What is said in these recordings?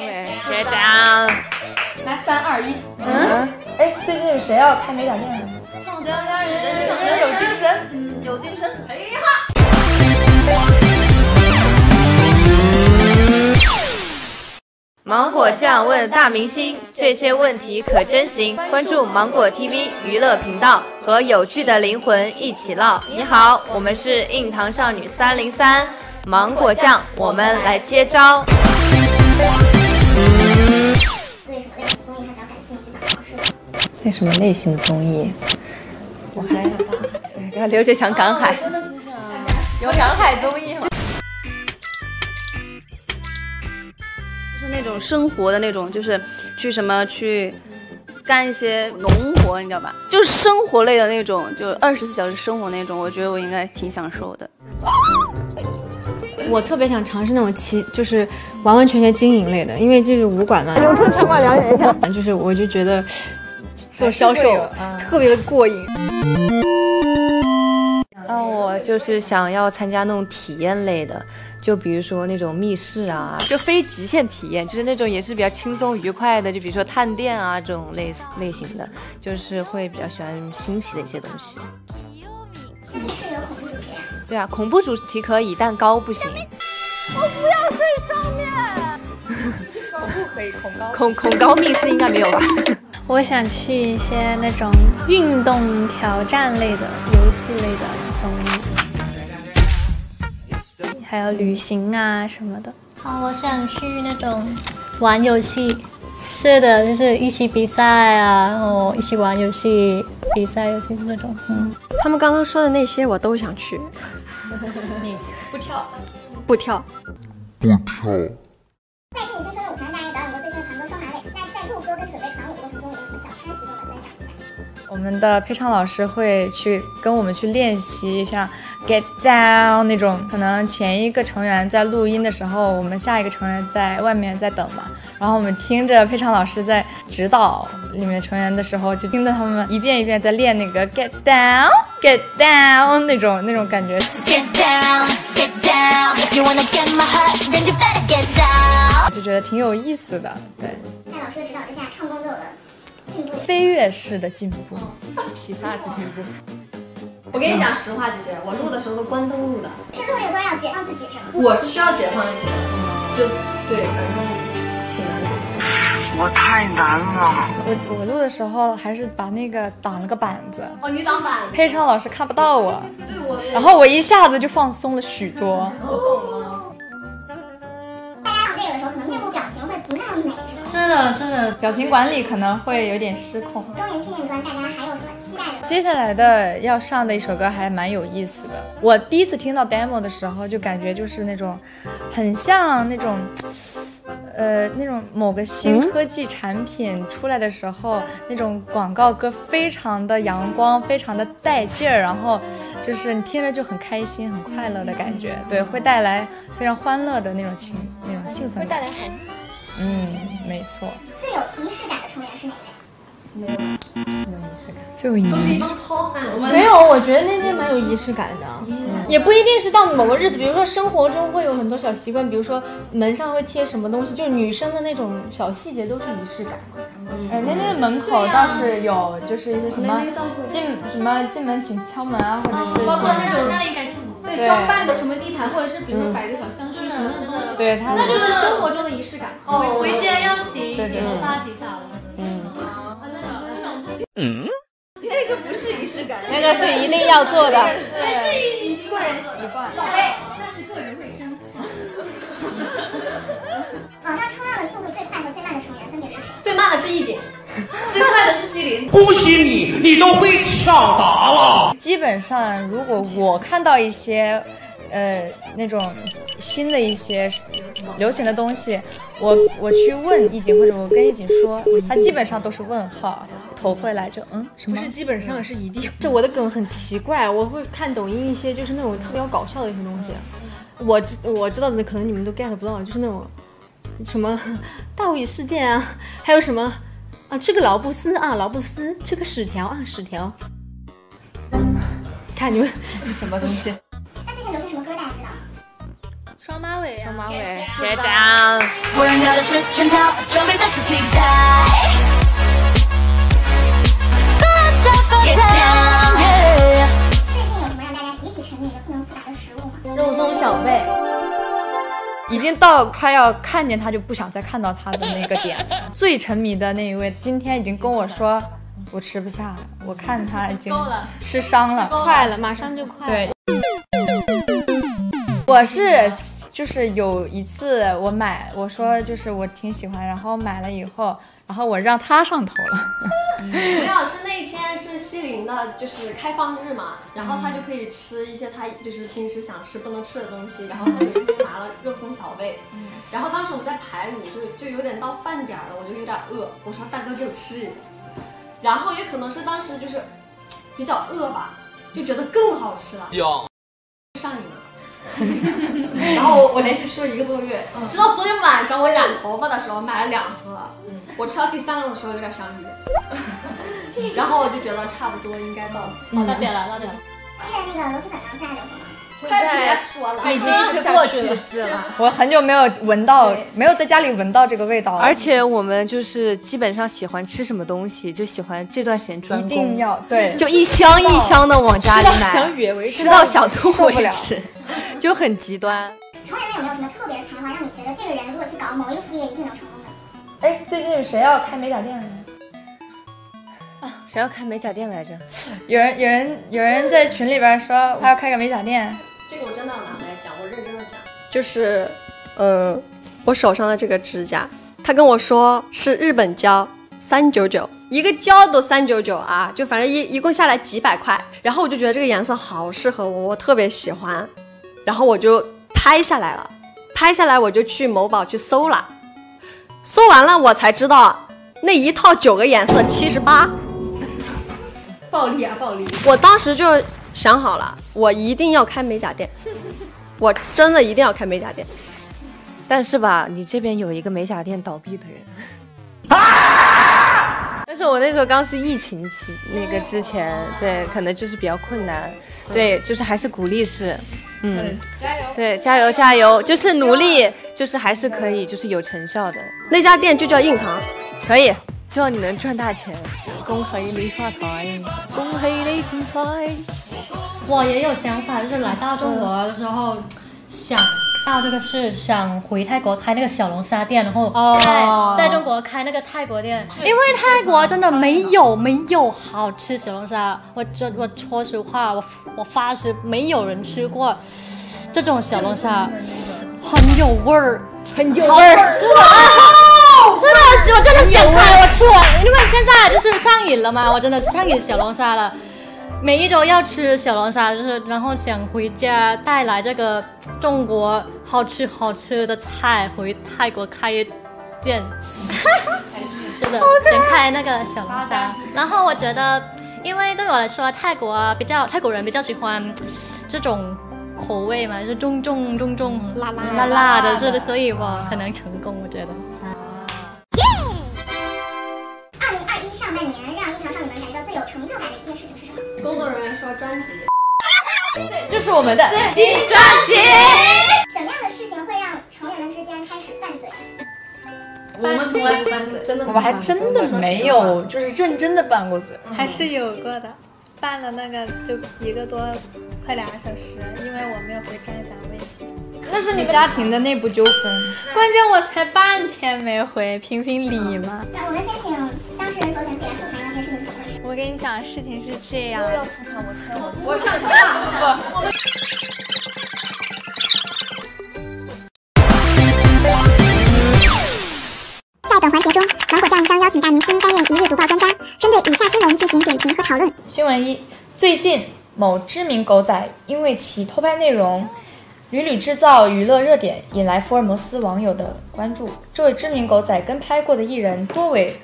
Get Down， 来3、2、1。哎，最近谁要开美甲店呢？创家家人有精神，有精神。哎呀！芒果酱问大明星，这些问题可真行。关注芒果 TV 娱乐频道，和有趣的灵魂一起唠。你好，我们是硬糖少女303，芒果酱，我们来接招。 对什么类型的综艺？我还刘杰强港海，有港海综艺吗？就是那种生活的那种，就是去干一些农活，你知道吧？就是生活类的那种，就24小时生活那种，我觉得我应该挺享受的。我特别想尝试那种就是完完全全经营类的，因为这是武馆嘛。刘春拳馆了解一下。就是我就觉得。 做销售特别的过瘾。我就是想要参加那种体验类的，就比如说那种密室啊，就非极限体验，就是那种也是比较轻松愉快的，就比如说探店啊这种类型的，就是会比较喜欢新奇的一些东西。密室有恐怖主题？对啊，恐怖主题可以，但高不行。我不要睡上面。恐怖可以，恐高密室应该没有吧？我想去一些那种运动挑战类的、游戏类的综艺，还有旅行啊什么的。我想去那种玩游戏，是的，就是一起比赛啊，然后一起玩游戏、比赛游戏那种。他们刚刚说的那些我都想去。你不跳？不跳。不跳。 我们的配唱老师会去跟我们去练习一下 Get Down 那种，可能前一个成员在录音的时候，我们下一个成员在外面在等嘛，然后我们听着配唱老师在指导里面成员的时候，就听到他们一遍一遍在练那个 Get Down Get Down 那种感觉。Get down, get down. If you wanna get my heart, then you better get down. 就觉得挺有意思的，对。在老师的指导之下，唱功都有了。 飞跃式的进步，琵琶式进步。我跟你讲实话，姐姐，我录的时候都关灯录的。是录这个歌要解放自己是吗？我是需要解放自己的，就对，反正挺难的。我太难了。我录的时候还是把那个挡了个板子。哦，你挡板。配唱老师看不到我。对我。然后我一下子就放松了许多。大家有这个时候可能面部表情会不那么美。 是的，是的，表情管理可能会有点失控。周年纪念专，大家还有什么期待的？接下来的要上的一首歌还蛮有意思的。我第一次听到 demo 的时候，就感觉就是那种，很像那种，那种某个新科技产品出来的时候，那种广告歌非常的阳光，非常的带劲儿，然后就是你听着就很开心、很快乐的感觉。对，会带来非常欢乐的那种兴奋感。 没错。最有仪式感的成员是哪位？没有仪式感，最有仪式感都是一帮糙汉。没有，我觉得那些蛮有仪式感的，也不一定是到某个日子，比如说生活中会有很多小习惯，比如说门上会贴什么东西，就女生的那种小细节都是仪式感。那门口倒是有，就是一些什么进门请敲门啊，或者是包括那种那里感受。 对，装扮个什么地毯，或者是比如说摆个小香薰什么的东西，对，那就是生活中的仪式感。哦，回家要洗洗发洗澡。那个不是仪式感，那个是一定要做的，那是一个人习惯。宝贝，那是个人卫生。网上冲浪的速度最快和最慢的成员分别是谁？最慢的是易姐。 最快的是西林，恭喜你，你都被抢答了。基本上，如果我看到一些，那种新的一些流行的东西，我去问易景，或者我跟易景说，他基本上都是问号，头回来就什么？不是基本上是一定。这我的梗很奇怪，我会看抖音一些就是那种特别搞笑的一些东西，我知道的可能你们都 get 不到，就是那种什么大无语事件啊，还有什么。 啊，吃个劳布斯啊，劳布斯，吃个屎条啊，屎条。看你们什么东西？那最近流行什么歌大家知道？双马尾呀、啊，双马尾 ，Get Down。我让他的是圈套，装备的是期待。Get Down。最近我们让大家集体沉迷一个不能复杂的食物嘛，肉松小贝。已经到他要看见他就不想再看到他的那个点了。最沉迷的那一位，今天已经跟我说，我吃不下了，我看他已经吃伤了，快了，马上就快了。对。 我是就是有一次我说就是我挺喜欢，然后买了以后，然后我让他上头了。李老师那一天是西林的，就是开放日嘛，然后他就可以吃一些他就是平时想吃不能吃的东西，然后他有一天拿了肉松小贝，然后当时我们在排舞，就有点到饭点了，我就有点饿，我说大哥给我吃一个，然后也可能是当时就是比较饿吧，就觉得更好吃了，上瘾了。 然后我连续吃了一个多月，直到昨天晚上我染头发的时候买了2盒，我吃到第3个的时候有点想晕，然后我就觉得差不多应该到点了，到点了。那个螺蛳粉刚下流行吗？快别说了，已经是过去式了。我很久没有在家里闻到这个味道了。而且我们就是基本上喜欢吃什么东西，就喜欢这段时间专攻，一定要对，就一箱一箱的往家里买，吃到想吐为止。 就很极端。创业人有没有什么特别的才华，让你觉得这个人如果去搞某一个副业，一定能成功的？哎，最近谁要开美甲店呢？啊，谁要开美甲店来着？有人在群里边说他要开个美甲店。这个我真的要拿回来讲，我认真的讲。就是，我手上的这个指甲，他跟我说是日本胶，399。 一个胶都399啊，就反正一共下来几百块，然后我就觉得这个颜色好适合我，我特别喜欢，然后我就拍下来了，拍下来我就去某宝去搜了，搜完了我才知道那一套9个颜色78，暴利啊暴利！我当时就想好了，我一定要开美甲店，我真的一定要开美甲店，但是吧，你这边有一个美甲店倒闭的人。啊 但是我那时候刚是疫情期，那个之前，对，可能就是比较困难，对，就是还是鼓励是，加油，对，加油加油，就是努力，就是还是可以，就是有成效的。那家店就叫硬糖，可以，希望你能赚大钱。恭喜你发财，恭喜你精彩。我也有想法，就是来到中国的时候，想到这个是想回泰国开那个小龙虾店，然后在中国开那个泰国店，因为泰国真的没有好吃小龙虾。我说实话，我发誓没有人吃过这种小龙虾，很有味儿，很有味儿。真的，我真的想看，我吃完，因为现在就是上瘾了嘛，我真的上瘾小龙虾了。 每一周要吃小龙虾，就是然后想回家带来这个中国好吃的菜，回泰国开一店。是的，想开那个小龙虾。然后我觉得，因为对我来说，泰国人比较喜欢这种口味嘛，就是重辣辣的，所以我很能成功，我觉得。2021上半年，让樱桃少女们感觉到最有成就感的一件事情是什么？ 工作人员说专辑，对，就是我们的新专辑。什么样的事情会让成员们之间开始拌嘴？我们从来不拌嘴，真的，我们还真的没有，就是认真的拌过嘴，还是有过的。拌了那个就1个多，快2个小时，因为我没有回专业单位去。那是你家庭的内部纠纷，关键我才半天没回，评评理嘛。那我们先请当事人左选自言复盘那件事情。 我跟你讲，事情是这样。我要复查，我上车了，不。在本环节中，芒果大营商邀请大明星担任一日读报专家，针对以下新闻进行点评和讨论。新闻1：最近某知名狗仔因为其偷拍内容，屡制造娱乐热点，引来福尔摩斯网友的关注。这位知名狗仔跟拍过的艺人多为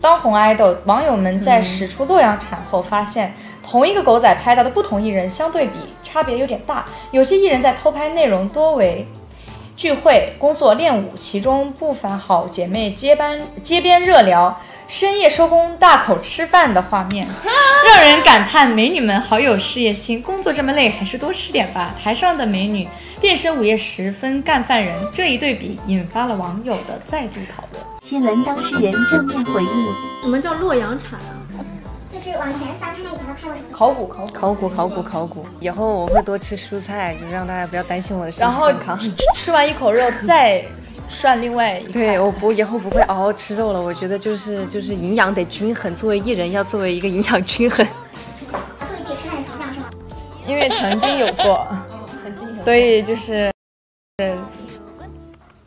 当红爱豆，网友们在使出洛阳铲后发现，同一个狗仔拍到的不同艺人相对比差别有点大。有些艺人在偷拍内容多为聚会、工作、练舞，其中不乏好姐妹街边热聊、深夜收工大口吃饭的画面，让人感叹美女们好有事业心，工作这么累还是多吃点吧。台上的美女变身午夜时分干饭人，这一对比引发了网友的再度讨论。新闻当事人正面回应：什么叫洛阳铲啊？就是往前翻看一下，看我考古。以后我会多吃蔬菜，就让大家不要担心我的身体健康。然后吃完一口肉再。涮另外一块，对，我以后不会嗷嗷吃肉了。我觉得就是营养得均衡，作为艺人要作为一个营养均衡。自己吃饭形象是吗？因为曾经有过，所以就是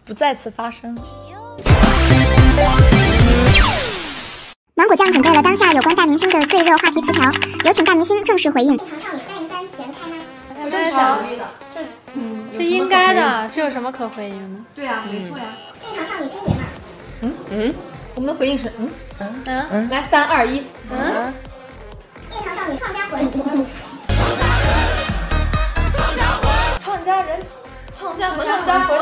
不再次发生。芒果酱整改了当下有关大明星的最热话题词条，有请大明星正式回应。场上你三人三全开吗？我在想，这应该的，这有什么可回应的呢？对啊，没错呀。正常少女真爷们儿。我们的回应是来3、2、1。正常少女创家魂。创家人，创家魂，创家魂，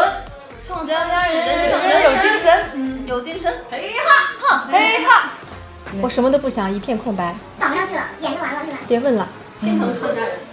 创家人，人有精神，有精神。嘿哈，嘿哈。我什么都不想，一片空白。绑上去了，演就完了是吧？别问了，心疼创家人。